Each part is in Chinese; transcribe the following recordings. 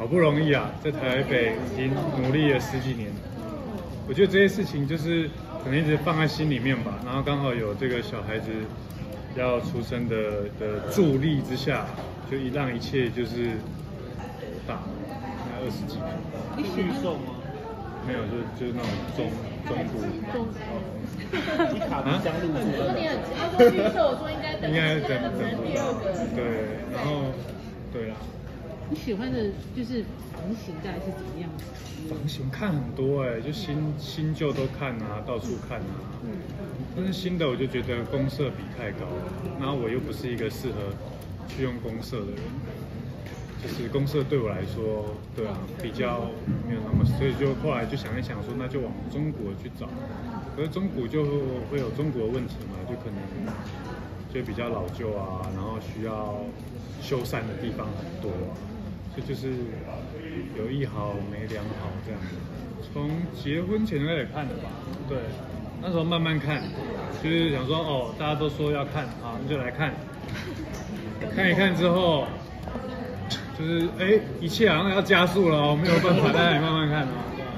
好不容易啊，在台北已经努力了10几年。我觉得这些事情就是可能一直放在心里面吧，然后刚好有这个小孩子要出生的助力之下，就让一切就是大概20几年。你是预售吗？没有，就是那种中度。你卡不相入。我说你很，他说预售，我说应该等第二个。对，然后对啦。你喜欢的就是房型大概是怎么样的？房型看很多就新旧都看啊，到处看啊。但是新的我就觉得公设比太高了，然后我又不是一个适合去用公设的人，就是公设对我来说，对啊，比较没有那么，所以就后来就想一想说，那就往中古去找。可是中古就会有中古的问题嘛，就可能就比较老旧啊，然后需要修缮的地方很多啊。这就是有一好没两好这样，从结婚前就开始看的吧？对，那时候慢慢看，就是想说哦，大家都说要看，好，那就来看。看一看之后，就是一切好像要加速了哦，没有办法，大家也慢慢看哦。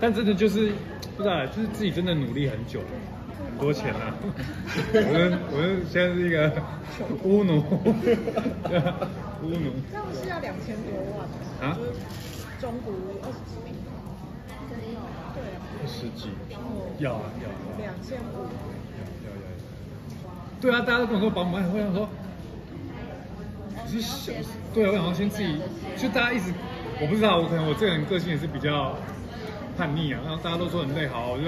但真的就是不知道，就是自己真的努力很久了，很多钱啊。我们现在是一个乌奴。乌奴，这样是要2000多万啊？中古20几平，没有对，20几平，要2500，要。对啊，大家都跟我说绑买，我想说，你是小，对啊，我想先自己，就大家一直，我不知道，我可能我这个人个性也是比较叛逆啊，然后大家都说很累，好，我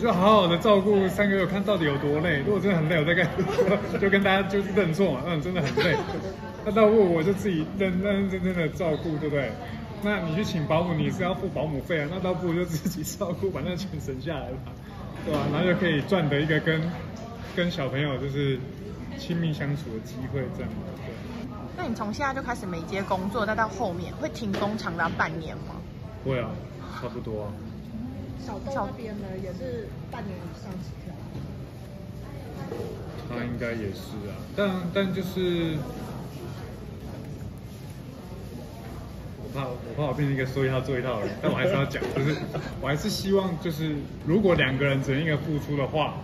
就好好的照顾3个月，看到底有多累。如果真的很累，我再就跟大家就是认错嘛，真的很累。那到我就自己认真的照顾，对不对？那你去请保姆，你是要付保姆费啊，那倒不如就自己照顾，把那钱省下来吧，对吧？然后就可以赚得一个跟小朋友就是亲密相处的机会，这样。对。那你从现在就开始每接工作，再到后面会停工长达半年吗？会啊，差不多啊。小豆那边呢，也是半年以上起跳。他应该也是啊，但就是，我怕我变成一个说一套做一套的人，但我还是要讲，就是我还是希望就是，如果2个人只能一个付出的话，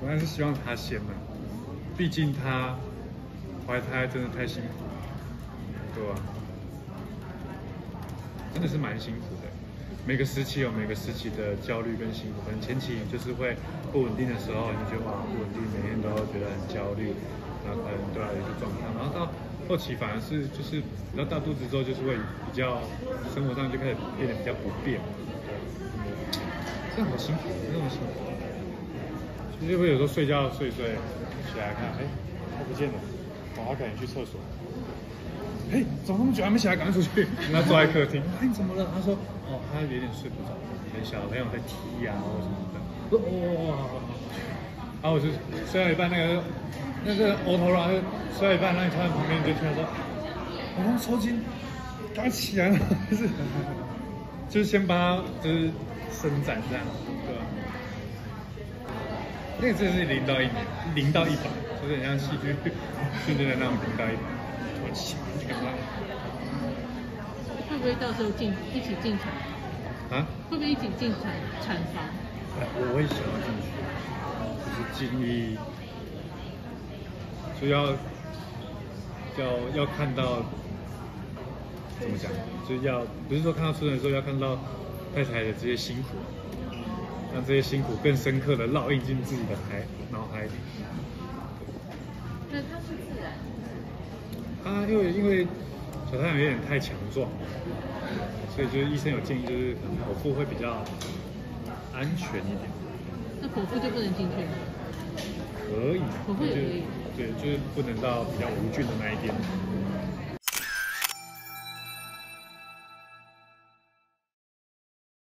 我还是希望他先嘛，毕竟他怀胎真的太辛苦了，对吧？真的是蛮辛苦的，每个时期有每个时期的焦虑跟辛苦。可能前期就是会不稳定的时候，你就哇不稳定，每天都会觉得很焦虑，然后可能对啊有些状况。然后到后期反而是就是比较大肚子之后，就是会比较生活上就开始变得比较不便，这样好辛苦，真的好辛苦。就是会有时候睡觉睡睡起来看，他不见了，我要赶紧去厕所。怎么那么久还没起来？赶快出去！他坐在客厅，你怎么了？他说，哦，他有点睡不着，小朋友在踢啊，或什么的。我说，哦。然后我就睡到一半，那个额头啦，睡到一半，然后他在旁边就突然说，我刚抽筋，赶快起来了，就是先帮他就是伸展这样，对吧？那个真是0到100，就是很像戏剧训练的那种0到100。会不会到时候一起进场啊？会不会一起进产房？我会想要进去，就是进一，就要看到怎么讲，就要不是说看到出生的时候要看到太太的这些辛苦，让这些辛苦更深刻的烙印进自己的脑海里。那它是自然。啊，因为小太阳有点太强壮，所以就是医生有建议，就是剖腹会比较安全一点。那剖腹就不能进去了？可以，剖腹也可以。对，就是不能到比较无菌的那一边。